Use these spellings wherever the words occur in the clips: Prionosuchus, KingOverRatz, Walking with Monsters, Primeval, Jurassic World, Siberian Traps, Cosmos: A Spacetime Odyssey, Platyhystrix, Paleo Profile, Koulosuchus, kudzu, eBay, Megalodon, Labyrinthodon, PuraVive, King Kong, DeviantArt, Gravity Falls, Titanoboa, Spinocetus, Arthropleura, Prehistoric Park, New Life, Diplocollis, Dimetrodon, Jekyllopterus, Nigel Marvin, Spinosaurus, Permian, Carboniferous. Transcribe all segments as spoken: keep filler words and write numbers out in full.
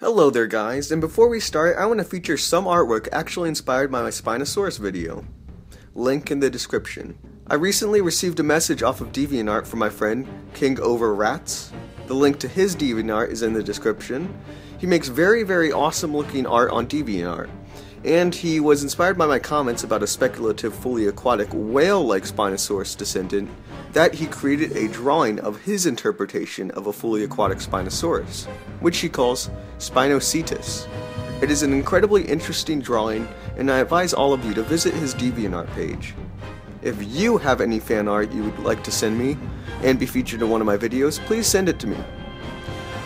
Hello there guys, and before we start, I want to feature some artwork actually inspired by my Spinosaurus video. Link in the description. I recently received a message off of DeviantArt from my friend KingOverRatz. The link to his DeviantArt is in the description. He makes very very awesome looking art on DeviantArt, and he was inspired by my comments about a speculative fully aquatic whale-like Spinosaurus descendant that he created a drawing of his interpretation of a fully aquatic Spinosaurus, which he calls Spinocetus. It is an incredibly interesting drawing, and I advise all of you to visit his DeviantArt page. If you have any fan art you would like to send me and be featured in one of my videos, please send it to me.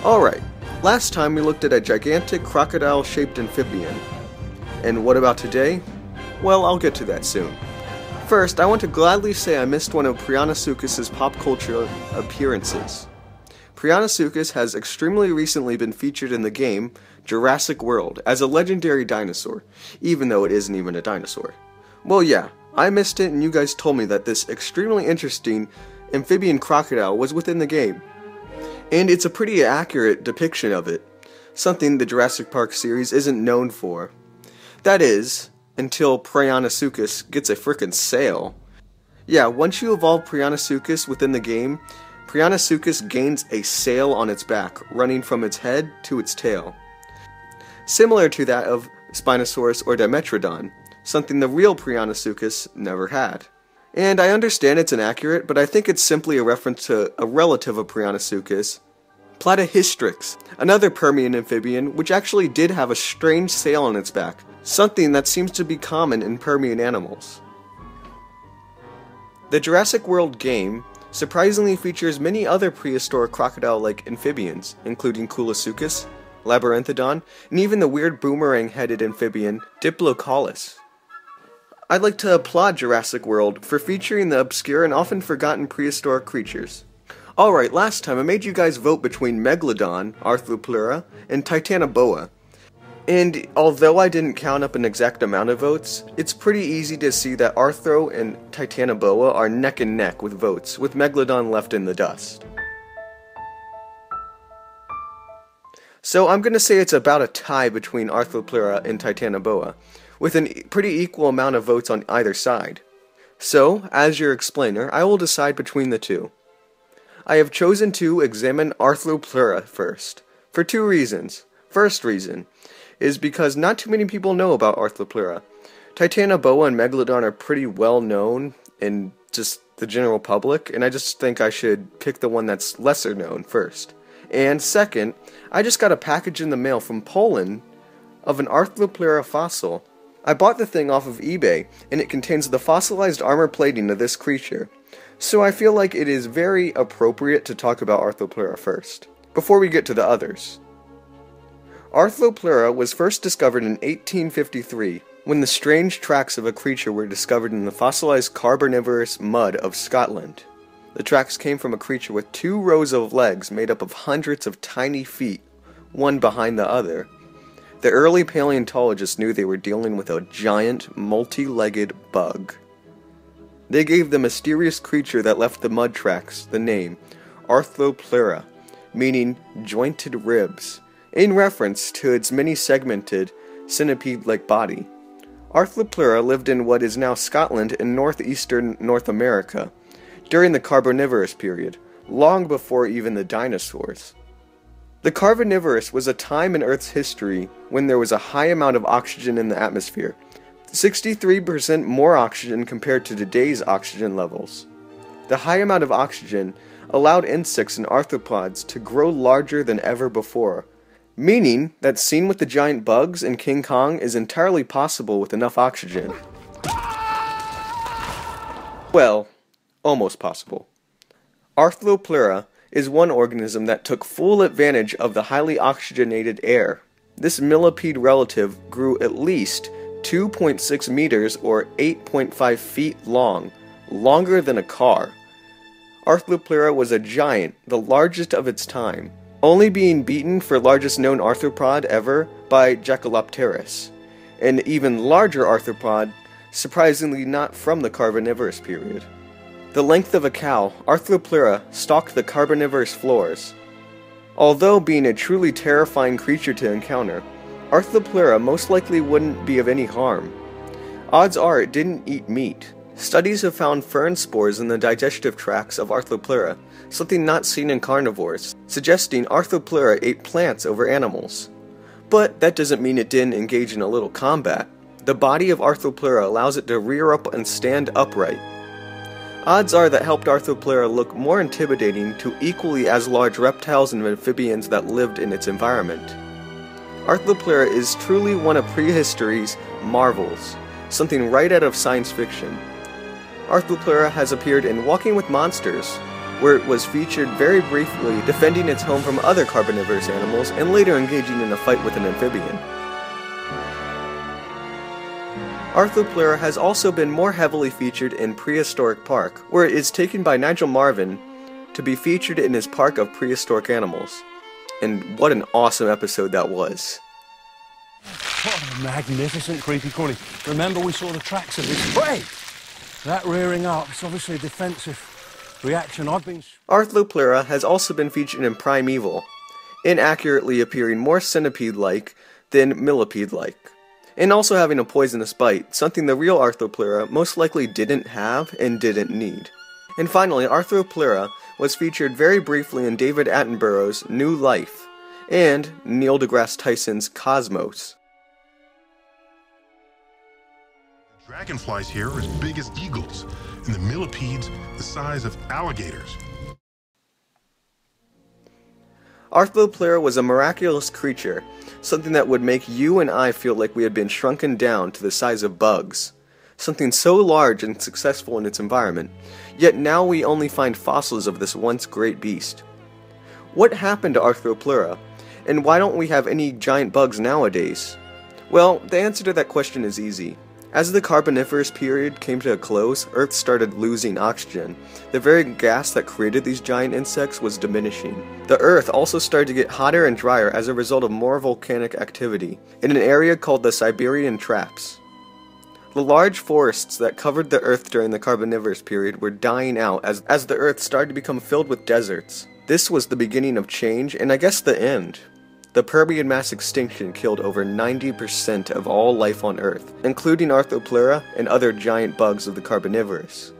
Alright, last time we looked at a gigantic crocodile-shaped amphibian. And what about today? Well, I'll get to that soon. First, I want to gladly say I missed one of Prionosuchus's pop culture appearances. Prionosuchus has extremely recently been featured in the game Jurassic World as a legendary dinosaur, even though it isn't even a dinosaur. Well yeah, I missed it, and you guys told me that this extremely interesting amphibian crocodile was within the game. And it's a pretty accurate depiction of it, something the Jurassic Park series isn't known for. That is, until Prionosuchus gets a frickin' sail. Yeah, once you evolve Prionosuchus within the game, Prionosuchus gains a sail on its back, running from its head to its tail. Similar to that of Spinosaurus or Dimetrodon, something the real Prionosuchus never had. And I understand it's inaccurate, but I think it's simply a reference to a relative of Prionosuchus, Platyhystrix, another Permian amphibian which actually did have a strange sail on its back, something that seems to be common in Permian animals. The Jurassic World game surprisingly features many other prehistoric crocodile-like amphibians, including Koulosuchus, Labyrinthodon, and even the weird boomerang-headed amphibian Diplocollis. I'd like to applaud Jurassic World for featuring the obscure and often forgotten prehistoric creatures. Alright, last time I made you guys vote between Megalodon, Arthropleura, and Titanoboa. And although I didn't count up an exact amount of votes, it's pretty easy to see that Arthro and Titanoboa are neck and neck with votes, with Megalodon left in the dust. So I'm gonna say it's about a tie between Arthropleura and Titanoboa, with a pretty equal amount of votes on either side. So, as your explainer, I will decide between the two. I have chosen to examine Arthropleura first, for two reasons. First reason is because not too many people know about Arthropleura. Titanoboa and Megalodon are pretty well known in just the general public, and I just think I should pick the one that's lesser known first. And second, I just got a package in the mail from Poland of an Arthropleura fossil. I bought the thing off of eBay, and it contains the fossilized armor plating of this creature, so I feel like it is very appropriate to talk about Arthropleura first, before we get to the others. Arthropleura was first discovered in eighteen fifty-three, when the strange tracks of a creature were discovered in the fossilized Carboniferous mud of Scotland. The tracks came from a creature with two rows of legs made up of hundreds of tiny feet, one behind the other. The early paleontologists knew they were dealing with a giant, multi-legged bug. They gave the mysterious creature that left the mud tracks the name Arthropleura, meaning jointed ribs, in reference to its many-segmented, centipede-like body. Arthropleura lived in what is now Scotland and northeastern North America, during the Carboniferous period, long before even the dinosaurs. The Carboniferous was a time in Earth's history when there was a high amount of oxygen in the atmosphere, sixty-three percent more oxygen compared to today's oxygen levels. The high amount of oxygen allowed insects and arthropods to grow larger than ever before, meaning that seen with the giant bugs in King Kong is entirely possible with enough oxygen. Well, almost possible. Arthropleura is one organism that took full advantage of the highly oxygenated air. This millipede relative grew at least two point six meters or eight point five feet long, longer than a car. Arthropleura was a giant, the largest of its time, only being beaten for largest known arthropod ever by Jekyllopterus, an even larger arthropod, surprisingly not from the Carboniferous period. The length of a cow, Arthropleura stalked the Carboniferous floors. Although being a truly terrifying creature to encounter, Arthropleura most likely wouldn't be of any harm. Odds are it didn't eat meat. Studies have found fern spores in the digestive tracts of Arthropleura, something not seen in carnivores, suggesting Arthropleura ate plants over animals. But that doesn't mean it didn't engage in a little combat. The body of Arthropleura allows it to rear up and stand upright. Odds are that helped Arthropleura look more intimidating to equally as large reptiles and amphibians that lived in its environment. Arthropleura is truly one of prehistory's marvels, something right out of science fiction. Arthropleura has appeared in Walking with Monsters, where it was featured very briefly defending its home from other carboniferous animals and later engaging in a fight with an amphibian. Arthropleura has also been more heavily featured in Prehistoric Park, where it is taken by Nigel Marvin to be featured in his Park of Prehistoric Animals. And what an awesome episode that was. What a magnificent creepy crawly. Remember we saw the tracks of its prey. That rearing up is obviously a defensive reaction. I've been... Arthropleura has also been featured in Primeval, inaccurately appearing more centipede-like than millipede-like, and also having a poisonous bite, something the real Arthropleura most likely didn't have and didn't need. And finally, Arthropleura was featured very briefly in David Attenborough's New Life and Neil deGrasse Tyson's Cosmos. Dragonflies here are as big as eagles, and the millipedes the size of alligators. Arthropleura was a miraculous creature, something that would make you and I feel like we had been shrunken down to the size of bugs. Something so large and successful in its environment, yet now we only find fossils of this once great beast. What happened to Arthropleura, and why don't we have any giant bugs nowadays? Well, the answer to that question is easy. As the Carboniferous period came to a close, Earth started losing oxygen. The very gas that created these giant insects was diminishing. The Earth also started to get hotter and drier as a result of more volcanic activity, in an area called the Siberian Traps. The large forests that covered the Earth during the Carboniferous period were dying out as, as the Earth started to become filled with deserts. This was the beginning of change, and I guess the end. The Permian mass extinction killed over ninety percent of all life on Earth, including Arthropleura and other giant bugs of the Carboniferous.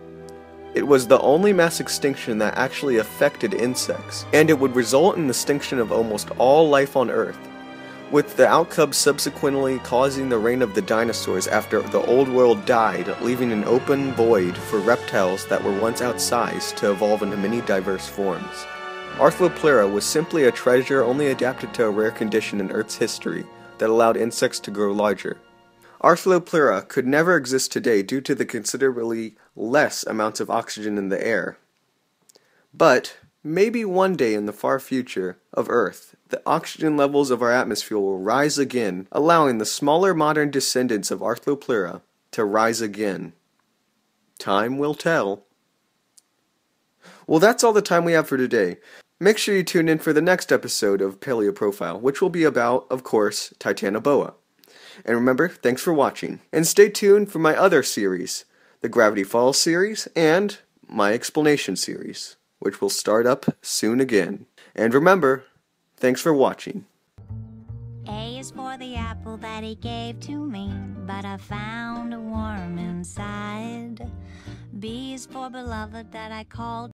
It was the only mass extinction that actually affected insects, and it would result in the extinction of almost all life on Earth, with the outcome subsequently causing the reign of the dinosaurs after the old world died, leaving an open void for reptiles that were once outsized to evolve into many diverse forms. Arthropleura was simply a treasure only adapted to a rare condition in Earth's history that allowed insects to grow larger. Arthropleura could never exist today due to the considerably less amounts of oxygen in the air. But maybe one day in the far future of Earth, the oxygen levels of our atmosphere will rise again, allowing the smaller modern descendants of Arthropleura to rise again. Time will tell. Well, that's all the time we have for today. Make sure you tune in for the next episode of Paleo Profile, which will be about, of course, Titanoboa. And remember, thanks for watching. And stay tuned for my other series, the Gravity Falls series and my explanation series, which will start up soon again. And remember, thanks for watching. A is for the apple that he gave to me, but I found a worm inside. B is for beloved that I called